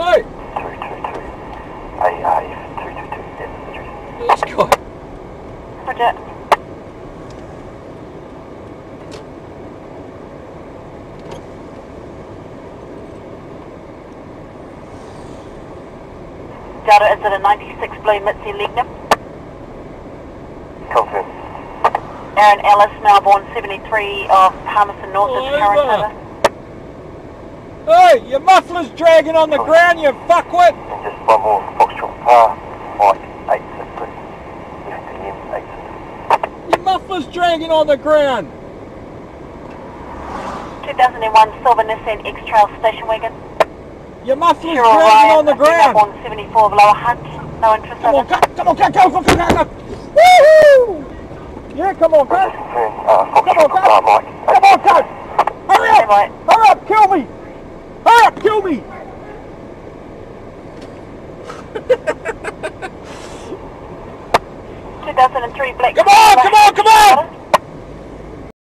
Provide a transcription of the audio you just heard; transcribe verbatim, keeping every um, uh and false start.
Hey! two two two, A R F two two two, that's the street. Let's go. Roger. Data is at a ninety-six Blue Mitzi Lignum. Confirm. Aaron Ellis, Melbourne, seventy-three of Palmerston North, is current over. Hey, your muffler's dragging on the Sorry. ground, you fuckwit! And just one more, Foxtrot Par, eight eight six three, eight eight six. Your muffler's dragging on the ground! two thousand one Silver Nissan X-Trail station wagon. Your muffler's Cheryl dragging Ryan, on the ground! Melbourne, seventy-four of Lower Hunt, no interest come on, go, come on, go, go, go, go, go, go! Woohoo! Yeah, come on, go! Uh, come on, go! Par, come on, go! Hurry up! Right. Hurry up, kill me! Hurry up, kill me! two thousand three Black. Come on, come on!